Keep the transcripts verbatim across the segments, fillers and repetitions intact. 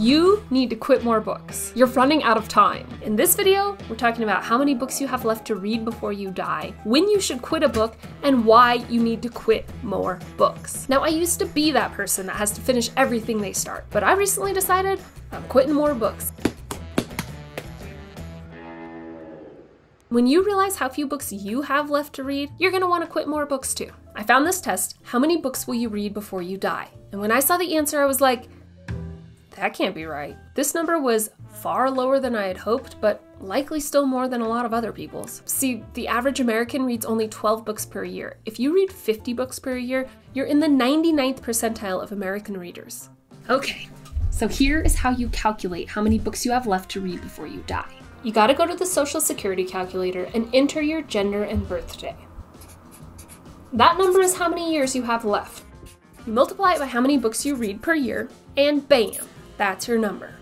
You need to quit more books. You're running out of time. In this video, we're talking about how many books you have left to read before you die, when you should quit a book, and why you need to quit more books. Now, I used to be that person that has to finish everything they start, but I recently decided I'm quitting more books. When you realize how few books you have left to read, you're gonna wanna quit more books too. I found this test, how many books will you read before you die? And when I saw the answer, I was like, that can't be right. This number was far lower than I had hoped, but likely still more than a lot of other people's. See, the average American reads only twelve books per year. If you read fifty books per year, you're in the ninety-ninth percentile of American readers. Okay, so here is how you calculate how many books you have left to read before you die. You gotta go to the Social Security calculator and enter your gender and birthday. That number is how many years you have left. You multiply it by how many books you read per year, and bam, that's your number.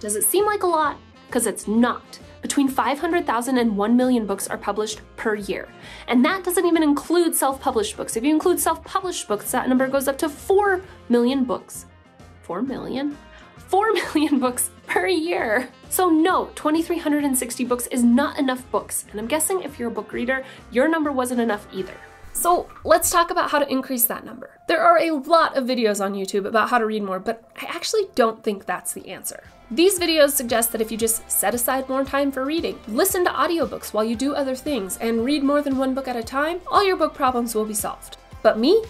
Does it seem like a lot? Because it's not. Between five hundred thousand and one million books are published per year. And that doesn't even include self-published books. If you include self-published books, that number goes up to four million books. four million? four million books per year. So no, two thousand three hundred sixty books is not enough books. And I'm guessing if you're a book reader, your number wasn't enough either. So let's talk about how to increase that number. There are a lot of videos on YouTube about how to read more, but I actually don't think that's the answer. These videos suggest that if you just set aside more time for reading, listen to audiobooks while you do other things, and read more than one book at a time, all your book problems will be solved. But me?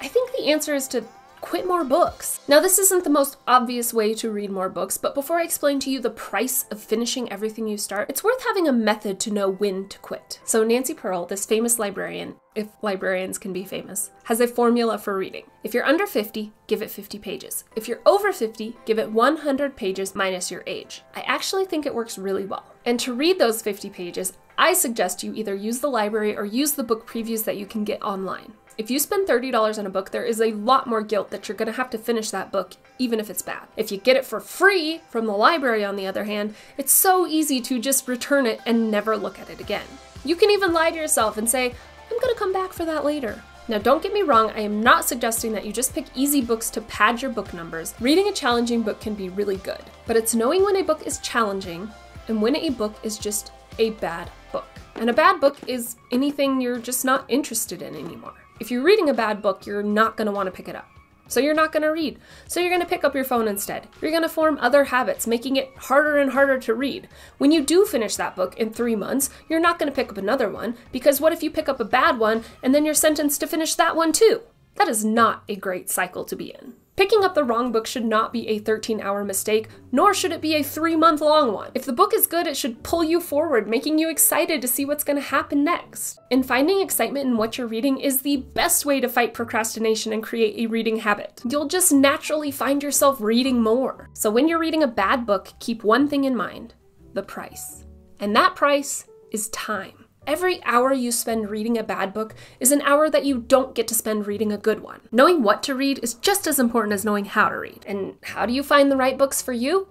I think the answer is to quit more books. Now, this isn't the most obvious way to read more books, but before I explain to you the price of finishing everything you start, it's worth having a method to know when to quit. So Nancy Pearl, this famous librarian, if librarians can be famous, has a formula for reading. If you're under fifty, give it fifty pages. If you're over fifty, give it one hundred pages minus your age. I actually think it works really well. And to read those fifty pages, I suggest you either use the library or use the book previews that you can get online. If you spend thirty dollars on a book, there is a lot more guilt that you're gonna have to finish that book, even if it's bad. If you get it for free from the library, on the other hand, it's so easy to just return it and never look at it again. You can even lie to yourself and say, I'm gonna come back for that later. Now, don't get me wrong, I am not suggesting that you just pick easy books to pad your book numbers. Reading a challenging book can be really good, but it's knowing when a book is challenging and when a book is just a bad book. And a bad book is anything you're just not interested in anymore. If you're reading a bad book, you're not going to want to pick it up. So you're not going to read. So you're going to pick up your phone instead. You're going to form other habits, making it harder and harder to read. When you do finish that book in three months, you're not going to pick up another one, because what if you pick up a bad one and then you're sentenced to finish that one too? That is not a great cycle to be in. Picking up the wrong book should not be a thirteen hour mistake, nor should it be a three month long one. If the book is good, it should pull you forward, making you excited to see what's gonna happen next. And finding excitement in what you're reading is the best way to fight procrastination and create a reading habit. You'll just naturally find yourself reading more. So when you're reading a bad book, keep one thing in mind: the price. And that price is time. Every hour you spend reading a bad book is an hour that you don't get to spend reading a good one. Knowing what to read is just as important as knowing how to read. And how do you find the right books for you?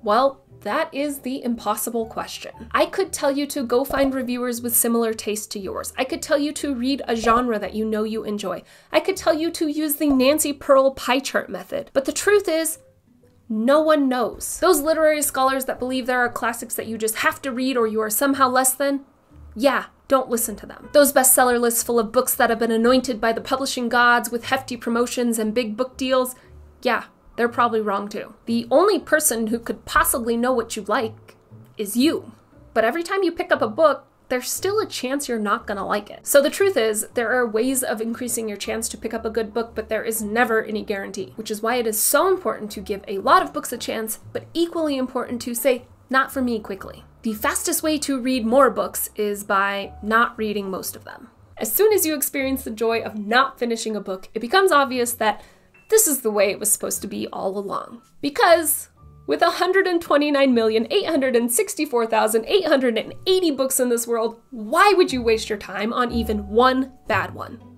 Well, that is the impossible question. I could tell you to go find reviewers with similar taste to yours. I could tell you to read a genre that you know you enjoy. I could tell you to use the Nancy Pearl pie chart method. But the truth is, no one knows. Those literary scholars that believe there are classics that you just have to read or you are somehow less than, yeah, don't listen to them. Those bestseller lists full of books that have been anointed by the publishing gods with hefty promotions and big book deals, yeah, they're probably wrong too. The only person who could possibly know what you like is you. But every time you pick up a book, there's still a chance you're not gonna like it. So the truth is, there are ways of increasing your chance to pick up a good book, but there is never any guarantee, which is why it is so important to give a lot of books a chance, but equally important to say, not for me, quickly. The fastest way to read more books is by not reading most of them. As soon as you experience the joy of not finishing a book, it becomes obvious that this is the way it was supposed to be all along. Because with one hundred twenty-nine million, eight hundred sixty-four thousand, eight hundred eighty books in this world, why would you waste your time on even one bad one?